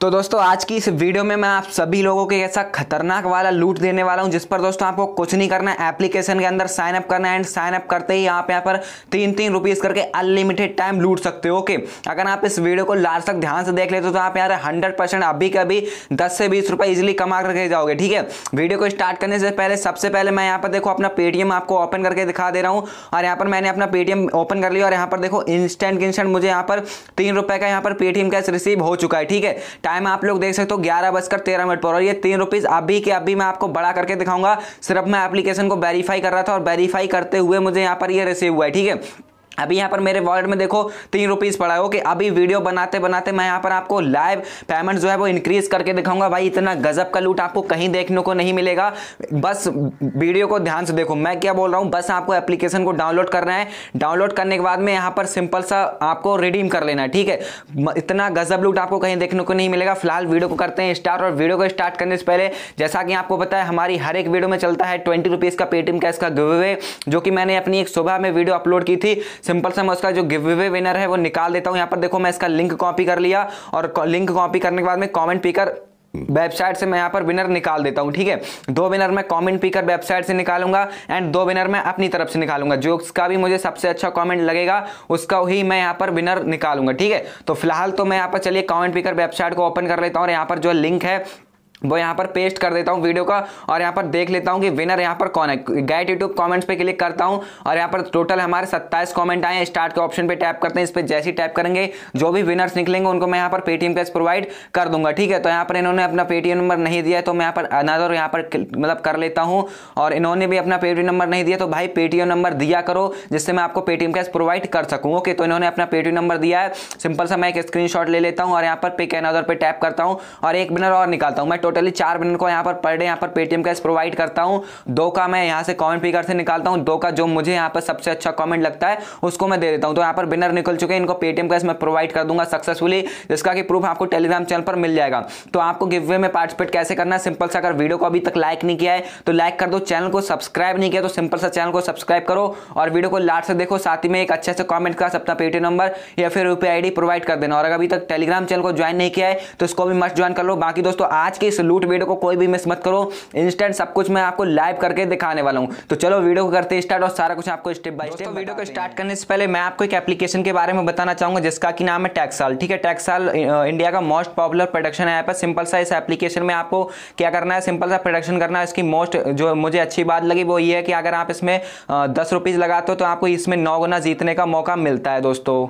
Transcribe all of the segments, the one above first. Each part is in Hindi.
तो दोस्तों आज की इस वीडियो में मैं आप सभी लोगों के ऐसा खतरनाक वाला लूट देने वाला हूं, जिस पर दोस्तों आपको कुछ नहीं करना है, एप्लीकेशन के अंदर साइन अप करना है एंड साइन अप करते ही आप यहाँ पर 3-3 रुपीज़ करके अनलिमिटेड टाइम लूट सकते हो। ओके, अगर आप इस वीडियो को लास्ट तक ध्यान से देख लेते हो तो आप यहाँ 100% अभी के अभी 10 से 20 रुपये ईजिली कमा करके जाओगे। ठीक है, वीडियो को स्टार्ट करने से पहले सबसे पहले मैं यहाँ पर देखो अपना पेटीएम आपको ओपन करके दिखा दे रहा हूँ और यहाँ पर मैंने अपना पेटीएम ओपन कर लिया और यहाँ पर देखो इंस्टेंट मुझे यहाँ पर 3 रुपये का यहाँ पर पेटीएम कैश रिसीव हो चुका है। ठीक है, टाइम आप लोग देख सकते हो 11:13 पर, और ये 3 रुपीज़ अभी के अभी मैं आपको बड़ा करके दिखाऊंगा। सिर्फ मैं एप्लीकेशन को वेरीफाई कर रहा था और वेरीफाई करते हुए मुझे यहाँ पर ये रिसीव हुआ है। ठीक है, अभी यहाँ पर मेरे वॉलेट में देखो 3 रुपीज़ पड़ा है। ओके, अभी वीडियो बनाते बनाते मैं यहाँ पर आपको लाइव पेमेंट जो है वो इंक्रीज़ करके दिखाऊंगा। भाई, इतना गजब का लूट आपको कहीं देखने को नहीं मिलेगा। बस वीडियो को ध्यान से देखो, मैं क्या बोल रहा हूँ। बस आपको एप्लीकेशन को डाउनलोड करना है, डाउनलोड करने के बाद में यहाँ पर सिंपल सा आपको रिडीम कर लेना है। ठीक है, इतना गजब लूट आपको कहीं देखने को नहीं मिलेगा। फिलहाल वीडियो को करते हैं स्टार्ट, और वीडियो को स्टार्ट करने से पहले जैसा कि आपको पता है हमारी हर एक वीडियो में चलता है 20 रुपीज़ का पेटीएम कैश का गिव अवे, जो कि मैंने अपनी एक सुबह में वीडियो अपलोड की थी। सिंपल सा मैं उसका जो गिव अवे विनर है वो निकाल देता हूँ। यहाँ पर देखो मैं इसका लिंक कॉपी कर लिया और लिंक कॉपी करने के बाद में कमेंट पिकर वेबसाइट से मैं यहाँ पर विनर निकाल देता हूँ। ठीक है, 2 विनर मैं कमेंट पिकर वेबसाइट से निकालूंगा एंड 2 विनर मैं अपनी तरफ से निकालूंगा। जो उसका भी मुझे सबसे अच्छा कमेंट लगेगा उसका ही मैं यहाँ पर विनर निकालूंगा। ठीक है, तो फिलहाल तो मैं यहाँ पर चलिए कमेंट पिकर वेबसाइट को ओपन कर लेता हूँ और यहाँ पर जो लिंक है वो यहाँ पर पेस्ट कर देता हूँ वीडियो का, और यहाँ पर देख लेता हूँ कि विनर यहाँ पर कौन है। गेट यूट्यूब कमेंट्स पे क्लिक करता हूँ और यहाँ पर टोटल हमारे 27 कमेंट आए हैं। स्टार्ट के ऑप्शन पे टैप करते हैं, इस पर जैसे ही टैप करेंगे जो भी विनर्स निकलेंगे उनको मैं यहाँ पर पेटीएम कैश प्रोवाइड कर दूंगा। ठीक है, तो यहाँ पर इन्होंने अपना पेटीएम नंबर नहीं दिया तो मैं यहाँ पर अनादर यहाँ पर मतलब कर लेता हूँ, और इन्होंने भी अपना पेटीएम नंबर नहीं दिया तो भाई पेटीएम नंबर दिया करो जिससे मैं आपको पेटीएम कैश प्रोवाइड कर सकूँ। ओके, तो इन्होंने अपना पेटीएम नंबर दिया है। सिंपल सा मैं एक स्क्रीनशॉट ले लेता हूँ और यहाँ पर पिक अनादर पर टैप करता हूँ और एक विनर और निकालता हूँ। मैं टोटली 4 विनर को यहाँ पर पर डे यहाँ पर पेटीएम कैश प्रोवाइड करता हूँ। 2 का मैं यहाँ से कमेंट पिकर से निकालता हूँ, 2 का जो मुझे यहाँ पर सबसे अच्छा कमेंट लगता है उसको मैं दे देता हूँ। तो यहाँ पर विनर निकल चुके हैं, इनको पेटीएम कैश मैं प्रोवाइड कर दूंगा सक्सेसफुली, जिसका कि प्रूफ आपको टेलीग्राम चैनल पर मिल जाएगा। तो आपको गिव अवे में पार्टिसिपेट कैसे करना है, सिंपल सा अगर वीडियो को अभी तक लाइक नहीं किया है तो लाइक कर दो, चैनल को सब्सक्राइब नहीं किया तो सिंपल सा चैनल को सब्सक्राइब करो और वीडियो को लास्ट से देखो। साथ ही में एक अच्छे से कॉमेंट का अपना पेटीएम नंबर या फिर UPI ID प्रोवाइड कर देना, और अगर अभी तक टेलीग्राम चैनल को ज्वाइन नहीं किया है तो इसको भी मस्ट ज्वाइन कर लो। बाकी दोस्तों आज के इस लूट वीडियो को कोई भी मिस मत करो, इंस्टेंट सब कुछ मैं आपको लाइव करके दिखाने वाला हूं। तो चलो वीडियो को करते स्टार्ट और सारा कुछ आपको स्टेप बाय स्टेप। वीडियो को स्टार्ट करने से पहले मैं आपको एक एप्लीकेशन के बारे में बताना चाहूंगा जिसका कि नाम है टैक्साल। ठीक है, टैक्साल इंडिया का मोस्ट पॉपुलर प्रोडक्शन ऐप है। सिंपल सा इस एप्लीकेशन में आपको क्या करना है, सिंपल सा प्रोडक्शन करना है। इसकी मोस्ट जो मुझे अच्छी बात लगी वो ये है कि अगर आप इसमें 10 रुपीज़ लगाते हो तो आपको इसमें 9 गुना जीतने का मौका मिलता है दोस्तों।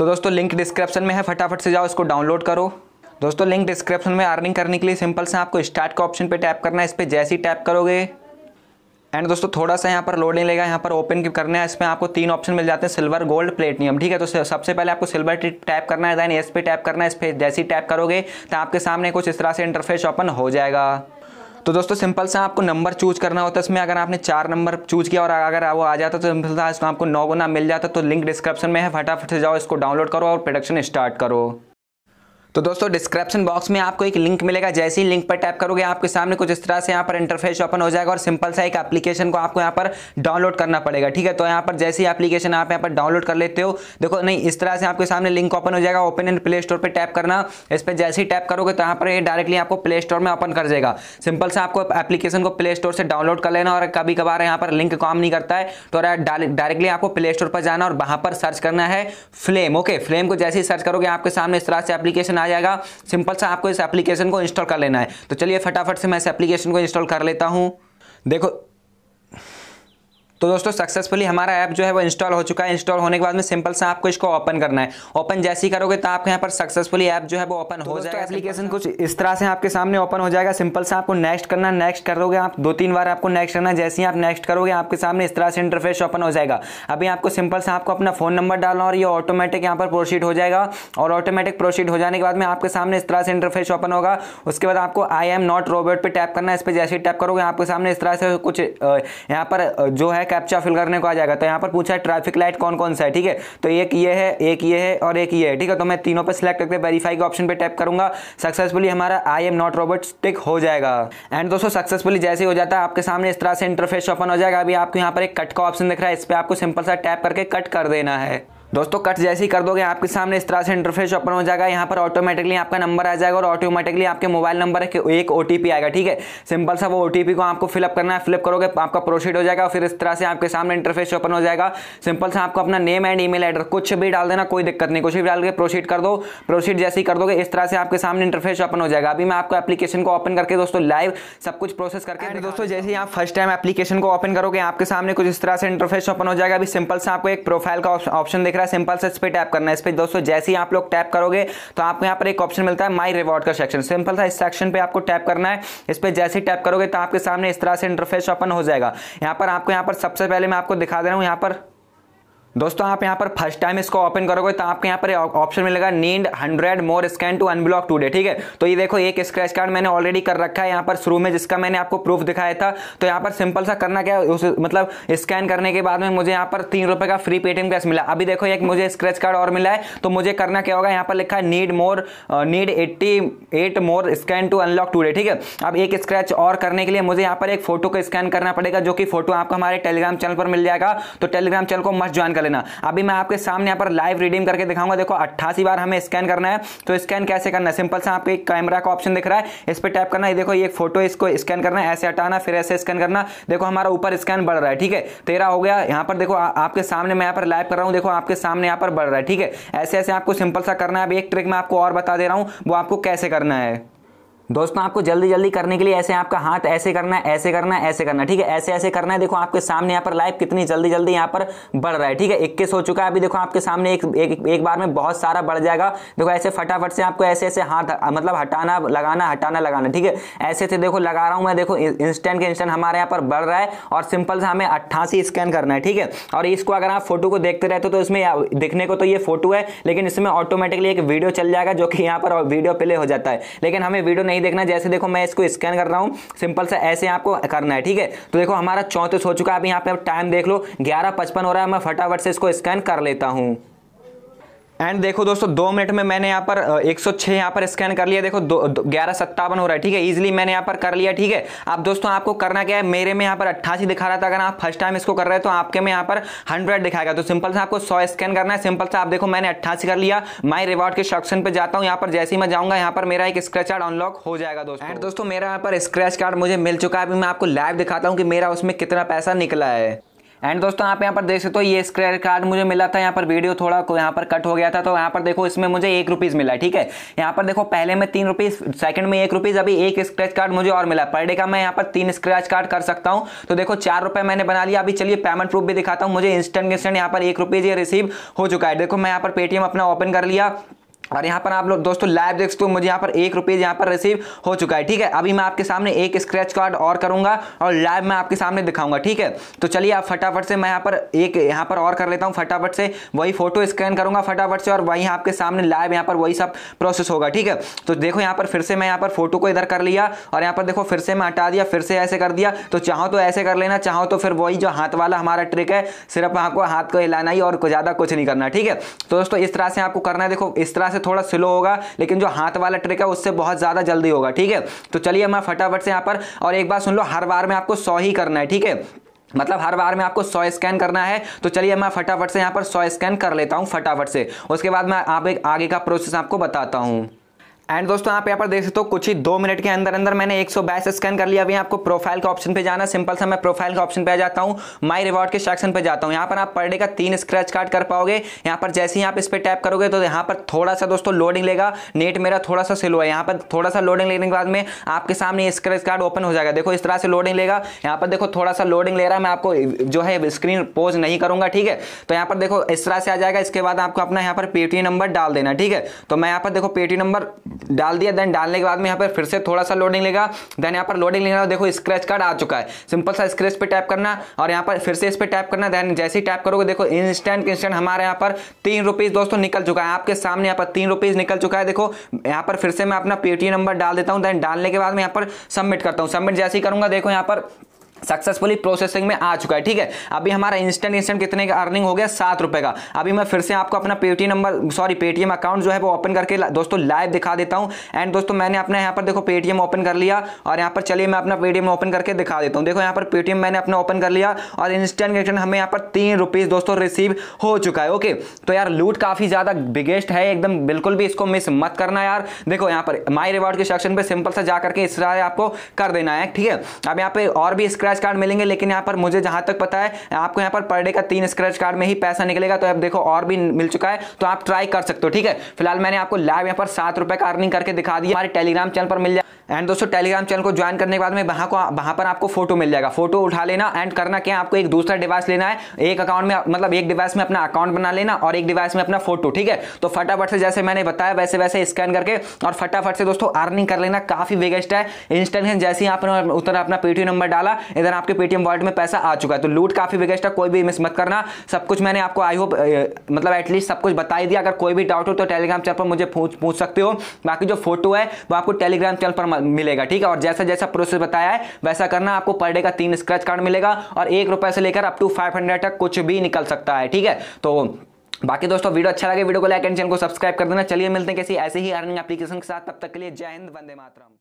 तो दोस्तों लिंक डिस्क्रिप्शन में है, फटाफट से जाओ इसको डाउनलोड करो। दोस्तों लिंक डिस्क्रिप्शन में अर्निंग करने के लिए सिंपल से आपको स्टार्ट का ऑप्शन पे टैप करना है। इस पर जैसे ही टैप करोगे एंड दोस्तों थोड़ा सा यहाँ पर लोडिंग लेगा, यहाँ पर ओपन करना है। इसमें आपको 3 ऑप्शन मिल जाते हैं, सिल्वर, गोल्ड, प्लेटिनियम। ठीक है, तो सबसे पहले आपको सिल्वर टैप करना है, देन एस पे टैप करना है। इस पर जैसे ही टैप करोगे तो आपके सामने कुछ इस तरह से इंटरफेस ओपन हो जाएगा। तो दोस्तों सिंपल सा आपको नंबर चूज करना होता है। इसमें अगर आपने 4 नंबर चूज किया और अगर वो आ जाता तो सिंपल सा इसको आपको 9 गुना मिल जाता। तो लिंक डिस्क्रिप्शन में है, फटाफट से जाओ इसको डाउनलोड करो और प्रोडक्शन स्टार्ट करो। तो दोस्तों डिस्क्रिप्शन बॉक्स में आपको एक लिंक मिलेगा, जैसे ही लिंक पर टैप करोगे आपके सामने कुछ इस तरह से यहाँ पर इंटरफेस ओपन हो जाएगा और सिंपल सा एक एप्लीकेशन को आपको यहाँ पर डाउनलोड करना पड़ेगा। ठीक है, तो यहाँ पर जैसे ही एप्लीकेशन आप यहाँ पर डाउनलोड कर लेते हो, देखो नहीं इस तरह से आपके सामने लिंक ओपन हो जाएगा। ओपन इन प्ले स्टोर पर टैप करना, इस पर जैसे ही टैप करोगे तो यहाँ पर ये डायरेक्टली आपको प्ले स्टोर में ओपन कर जाएगा। सिंपल से आपको एप्लीकेशन को प्ले स्टोर से डाउनलोड कर लेना, और कभी कभार यहाँ पर लिंक काम नहीं करता है तो डायरेक्टली आपको प्ले स्टोर पर जाना और वहाँ पर सर्च करना है फ्लेम। ओके, फ्लेम को जैसे ही सर्च करोगे आपके सामने इस तरह से एप्लीकेशन जाएगा। सिंपल सा आपको इस एप्लीकेशन को इंस्टॉल कर लेना है। तो चलिए फटाफट से मैं इस एप्लीकेशन को इंस्टॉल कर लेता हूं। देखो तो दोस्तों सक्सेसफुली हमारा ऐप जो है वो इंस्टॉल हो चुका है। इंस्टॉल होने के बाद में सिंपल सा आपको इसको ओपन करना है। ओपन जैसे ही करोगे तो आपके यहाँ पर सक्सेसफुली ऐप जो है वो ओपन हो जाएगा। एप्लीकेशन कुछ इस तरह से आपके सामने ओपन हो जाएगा। सिंपल सा आपको नेक्स्ट करना, नेक्स्ट करोगे आप 2-3 बार आपको नेक्स्ट करना। जैसे ही आप नेक्स्ट करोगे आपके सामने इस तरह से इंटरफेस ओपन हो जाएगा। अभी आपको सिंपल सा आपको अपना फोन नंबर डालना और ये ऑटोमेटिक यहाँ पर प्रोसीड हो जाएगा। और ऑटोमेटिक प्रोसीड हो जाने के बाद में आपके सामने इस तरह से इंटरफेस ओपन होगा। उसके बाद आपको आई एम नॉट रोबोट पर टैप करना है। इस पर जैसे ही टैप करोगे आपके सामने इस तरह से कुछ यहाँ पर जो है कैप्चा फिल करने को आ जाएगा। तो यहाँ पर पूछा है ट्रैफिक लाइट कौन कौन सा है। ठीक है, तो एक ये है, एक ये है और एक ये है। ठीक है, तो मैं तीनों पर सिलेक्ट करके वेरीफाई के ऑप्शन पे टैप करूंगा। सक्सेसफुली हमारा I am not robot tick हो जाएगा। एंड दोस्तों सक्सेसफुली जैसे ही हो जाता है आपके सामने इस तरह से इंटरफेस ओपन हो जाएगा। अभी आपको यहाँ पर एक कट का ऑप्शन दिख रहा है, इस पर आपको सिंपल सा टैप करके कट कर देना है। दोस्तों कट जैसे ही कर दोगे आपके सामने इस तरह से इंटरफेस ओपन हो जाएगा। यहाँ पर ऑटोमेटिकली आपका नंबर आ जाएगा और ऑटोमेटिकली आपके मोबाइल नंबर एक ओटीपी आएगा। ठीक है, सिंपल सा वो ओटीपी को आपको फिलअप करना है, फिलअप करोगे आपका प्रोसीड हो जाएगा। फिर इस तरह से आपके सामने इंटरफेस ओपन हो जाएगा। सिंपल सा आपको अपना नेम एंड ईमेल एड्रेस कुछ भी डाल देना, कोई दिक्कत नहीं, कुछ भी डाल के प्रोसीड कर दो। प्रोसीड जैसे ही कर दोगे इस तरह से आपके सामने इंटरफेस ओपन हो जाएगा। अभी मैं आपको एप्लीकेशन को ओपन करके दोस्तों लाइव सब कुछ प्रोसेस करके दोस्तों जैसे ही आप फर्स्ट टाइम एप्लीकेशन को ओपन करोगे आपके सामने कुछ इस तरह से इंटरफेस ओपन हो जाएगा। अभी सिंपल सा आपको एक प्रोफाइल का ऑप्शन दिख रहा है, सिंपल से इस पे टैप करना है। इस पे दोस्तों जैसे ही आप लोग टैप करोगे तो आपको यहाँ पर एक ऑप्शन मिलता है माय रिवॉर्ड का सेक्शन। सिंपल सा इस सेक्शन पे आपको टैप करना है। इस पे जैसे ही टैप करोगे तो आपके सामने इस तरह से इंटरफेस ओपन हो जाएगा। यहाँ पर सबसे पहले मैं आपको दिखा दे रहा हूँ। यहाँ पर दोस्तों आप यहाँ पर फर्स्ट टाइम इसको ओपन करोगे तो आपको यहाँ पर ऑप्शन मिलेगा need 100 more scan to unblock today. ठीक है, तो ये देखो एक स्क्रैच कार्ड मैंने ऑलरेडी कर रखा है यहाँ पर शुरू में, जिसका मैंने आपको प्रूफ दिखाया था। तो यहाँ पर सिंपल सा करना क्या, मतलब स्कैन करने के बाद में मुझे यहाँ पर 3 रुपये का फ्री पेटीएम कैश मिला। अभी देखो एक मुझे स्क्रैच कार्ड और मिला है, तो मुझे करना क्या होगा, यहाँ पर लिखा है need 88 more scan to unlock today. ठीक है, अब एक स्क्रैच और करने के लिए मुझे यहाँ पर एक फोटो को स्कैन करना पड़ेगा, जो कि फोटो आपको हमारे टेलीग्राम चैनल पर मिल जाएगा। तो टेलीग्राम चैनल को मस्ट ज्वाइन। अभी मैं आपके सामने यहाँ पर लाइव रीडिंग करके दिखाऊंगा। देखो 88 बार हमें स्कैन करना है। तो स्कैन कैसे करना है, सिंपल सा आपको एक कैमरा का ऑप्शन दिख रहा है, इस पे टैप करना है। देखो ये फोटो इसको स्कैन करना है, ऐसे हटाना, फिर ऐसे स्कैन करना। देखो हमारा ऊपर स्कैन बढ़ रहा है। ठीक है, 13 हो गया। यहाँ पर देखो आपके सामने मैं यहाँ पर लाइव कर रहा हूँ, देखो आपके सामने यहाँ पर बढ़ रहा है। ठीक है, ऐसे ऐसे आपको सिंपल सा करना है। अभी एक ट्रिक मैं आपको और बता दे रहा हूँ वो आपको कैसे करना है। दोस्तों आपको जल्दी जल्दी करने के लिए ऐसे आपका हाथ ऐसे करना है, ऐसे करना है, ऐसे करना है। ठीक है, ऐसे ऐसे करना है। देखो आपके सामने यहाँ पर लाइव कितनी जल्दी जल्दी यहाँ पर बढ़ रहा है। ठीक है, 21 हो चुका है। अभी देखो आपके सामने एक बार में बहुत सारा बढ़ जाएगा। देखो ऐसे फटाफट से आपको ऐसे ऐसे हाथ मतलब हटाना लगाना, हटाना लगाना। ठीक है, ऐसे से देखो लगा रहा हूँ मैं। देखो इंस्टेंट के इंस्टेंट हमारे यहाँ पर बढ़ रहा है। और सिंपल से हमें 88 स्कैन करना है। ठीक है, और इसको अगर आप फोटो को देखते रहते हो तो इसमें दिखने को तो ये फोटो है, लेकिन इसमें ऑटोमेटिकली एक वीडियो चल जाएगा, जो कि यहाँ पर वीडियो प्ले हो जाता है, लेकिन हमें वीडियो देखना। जैसे देखो मैं इसको स्कैन कर रहा हूं, सिंपल सा ऐसे आपको करना है। ठीक है, तो देखो हमारा 34 हो चुका है। अभी यहां पे आप टाइम देख लो, 11:55 हो रहा है। मैं फटाफट से इसको स्कैन कर लेता हूं। एंड देखो दोस्तों 2 मिनट में मैंने यहाँ पर 106 यहाँ पर स्कैन कर लिया। देखो 11:57 हो रहा है। ठीक है, ईजिली मैंने यहाँ पर कर लिया। ठीक है, अब दोस्तों आपको करना क्या है, मेरे में यहाँ पर 88 दिखा रहा था। अगर आप फर्स्ट टाइम इसको कर रहे हो तो आपके में यहाँ पर 100 दिखाएगा। तो सिंपल से आपको 100 स्कैन करना है। सिंपल से आप देखो मैंने 88 कर लिया। माई रिवॉर्ड के सेक्शन पर जाता हूँ। यहाँ पर जैसे ही मैं जाऊँगा यहाँ पर मेरा एक स्क्रैच कार्ड अनलॉक हो जाएगा। दोस्तों एंड दोस्तों मेरा यहाँ पर स्क्रैच कार्ड मुझे मिल चुका है। अभी मैं आपको लाइव दिखाता हूँ कि मेरा उसमें कितना पैसा निकला है। एंड दोस्तों आप यहाँ पर देख सकते हो तो ये स्क्रैच कार्ड मुझे मिला था। यहाँ पर वीडियो थोड़ा यहाँ पर कट हो गया था, तो यहाँ पर देखो इसमें मुझे 1 रुपीज़ मिला। ठीक है, यहाँ पर देखो पहले में 3 रुपीज़, सेकंड में 1 रुपीज़, अभी एक स्क्रैच कार्ड मुझे और मिला। पर डे का मैं यहाँ पर 3 स्क्रैच कार्ड कर सकता हूँ। तो देखो 4 रुपये मैंने बना लिया। अभी चलिए पेमेंट प्रूफ भी दिखाता हूँ। मुझे इंस्टेंट यहाँ पर 1 रुपीज़ ये रिसीव हो चुका है। देखो मैं यहाँ पर पेटीएम अपना ओपन कर लिया और यहाँ पर आप लोग दोस्तों लाइव देख सकते हो, मुझे यहाँ पर 1 रुपीज़ यहाँ पर रिसीव हो चुका है। ठीक है, अभी मैं आपके सामने एक स्क्रैच कार्ड और करूँगा और लाइव मैं आपके सामने दिखाऊंगा। ठीक है, तो चलिए आप फटाफट से मैं यहाँ पर यहाँ पर और कर लेता हूँ। फटाफट से वही फोटो स्कैन करूँगा फटाफट से, और वहीं आपके सामने लाइव यहाँ पर वही सब प्रोसेस होगा। ठीक है, तो देखो यहाँ पर फिर से मैं यहाँ पर फोटो को इधर कर लिया और यहाँ पर देखो फिर से मैं हटा दिया, फिर से ऐसे कर दिया। तो चाहो तो ऐसे कर लेना, चाहो तो फिर वही जो हाथ वाला हमारा ट्रिक है, सिर्फ आपको हाथ को हिलाना ही और ज़्यादा कुछ नहीं करना। ठीक है, तो दोस्तों इस तरह से आपको करना है। देखो इस तरह थोड़ा स्लो होगा, लेकिन जो हाथ वाला ट्रिक है उससे बहुत ज्यादा जल्दी होगा। ठीक है, तो चलिए मैं फटाफट से यहाँ पर, और एक बार सुन लो, हर बार में आपको 100 ही करना है। ठीक है, मतलब हर बार में आपको 100 स्कैन करना है। तो चलिए मैं फटाफट से यहाँ पर 100 स्कैन कर लेता हूँ फटाफट से। उसके बाद मैं आप एक आगे का प्रोसेस आपको बताता हूँ। एंड दोस्तों आप यहाँ पर देख सकते हो कुछ ही 2 मिनट के अंदर अंदर मैंने 122 स्कैन कर लिया। अभी आपको प्रोफाइल के ऑप्शन पे जाना। सिंपल सा मैं प्रोफाइल के ऑप्शन पे आ जाता हूँ, माय रिवॉर्ड के सेक्शन पे जाता हूँ। यहाँ पर आप पर डे का 3 स्क्रैच कार्ड कर पाओगे। यहाँ पर जैसे ही आप इस पर टैप करोगे तो यहाँ पर थोड़ा सा दोस्तों लोडिंग लेगा। नेट मेरा थोड़ा सा स्लो है। यहाँ पर थोड़ा सा लोडिंग लेने के बाद में आपके सामने स्क्रैच कार्ड ओपन हो जाएगा। देखो इस तरह से लोडिंग लेगा। यहाँ पर देखो थोड़ा सा लोडिंग ले रहा है। मैं आपको जो है स्क्रीन पोज नहीं करूँगा। ठीक है, तो यहाँ पर देखो इस तरह से आ जाएगा। इसके बाद आपको अपना यहाँ पर पेटीएम नंबर डाल देना। ठीक है, तो मैं यहाँ पर देखो पेटीएम नंबर डाल दिया। देन डालने के बाद में यहाँ पर फिर से थोड़ा सा लोडिंग लेगा। देन यहाँ पर लोडिंग लेना। देखो स्क्रैच कार्ड आ चुका है। सिंपल सा स्क्रैच पे टैप करना और यहाँ पर फिर से इस पे टैप करना। देन जैसे ही टैप करोगे देखो इंस्टेंट हमारे यहाँ पर 3 रुपीज़ दोस्तों निकल चुका है। आपके सामने यहाँ पर 3 रुपीज़ निकल चुका है। देखो यहाँ पर फिर से मैं अपना पेटीएम नंबर डाल देता हूँ। देन डालने के बाद में यहाँ पर सबमिट करता हूँ। सबमिट जैसे ही करूँगा देखो यहाँ पर सक्सेसफुली प्रोसेसिंग में आ चुका है। ठीक है, अभी हमारा इंस्टेंट कितने का अर्निंग हो गया, 7 रुपए का। अभी मैं फिर से आपको अपना पेटीएम अकाउंट जो है वो ओपन करके दोस्तों लाइव दिखा देता हूं। एंड दोस्तों मैंने अपना यहाँ पर देखो पेटीएम ओपन कर लिया और यहाँ पर चलिए मैं अपना पेटीएम ओपन करके दिखा देता हूँ। देखो यहाँ पर पेटीएम मैंने अपना ओपन कर लिया और इंस्टेंट हमें यहाँ पर 3 रुपीज दोस्तों रिसीव हो चुका है। ओके, तो यार लूट काफी ज्यादा बिगेस्ट है एकदम, बिल्कुल भी इसको मिस मत करना यार। देखो यहाँ पर माई रिवॉर्ड के सेक्शन पर सिंपल सा जा करके इस तरह आपको कर देना है। ठीक है, अब यहाँ पे और भी स्क्रैच कार्ड मिलेंगे, लेकिन यहाँ पर मुझे जहां तक पता है आपको यहाँ पर पर डे का 3 स्क्रैच कार्ड में ही पैसा निकलेगा। तो अब देखो और भी मिल चुका है, तो आप ट्राई कर सकते हो। ठीक है, फिलहाल मैंने आपको लाइव यहाँ पर 7 रुपए का अर्निंग करके दिखा दिया। हमारे टेलीग्राम चैनल पर मिल जाए। एंड दोस्तों टेलीग्राम चैनल को ज्वाइन करने के बाद में वहाँ पर आपको फोटो मिल जाएगा, फोटो उठा लेना। एंड करना क्या है, आपको एक दूसरा डिवाइस लेना है, एक अकाउंट में मतलब एक डिवाइस में अपना अकाउंट बना लेना और एक डिवाइस में अपना फोटो। ठीक है, तो फटाफट से जैसे मैंने बताया वैसे वैसे स्कैन करके और फटाफट से दोस्तों अर्निंग कर लेना, काफी बिगेस्ट है। इंस्टेंट जैसे ही आपने उधर अपना पेटीएम नंबर डाला, इधर आपके पेटीएम वॉलेट में पैसा आ चुका है। तो लूट काफी बिगेस्ट है, कोई भी मिस मत करना। सब कुछ मैंने आपको आई होप मतलब एटलीस्ट सब कुछ बता दिया। अगर कोई भी डाउट हो तो टेलीग्राम चैनल पर मुझे पूछ सकते हो। बाकी जो फोटो है वो आपको टेलीग्राम चैनल पर मिलेगा। ठीक है, और जैसा जैसा प्रोसेस बताया है वैसा करना। आपको पर डे का 3 स्क्रैच कार्ड मिलेगा और 1 रुपए से लेकर अप टू 500 तक कुछ भी निकल सकता है। ठीक है, तो बाकी दोस्तों वीडियो अच्छा लगे वीडियो को लाइक एंड चैनल को सब्सक्राइब कर देना। चलिए मिलते हैं किसी ऐसे ही अर्निंग एप्लीकेशन के साथ, तब तक के लिए जय हिंद, वंदे मातरम।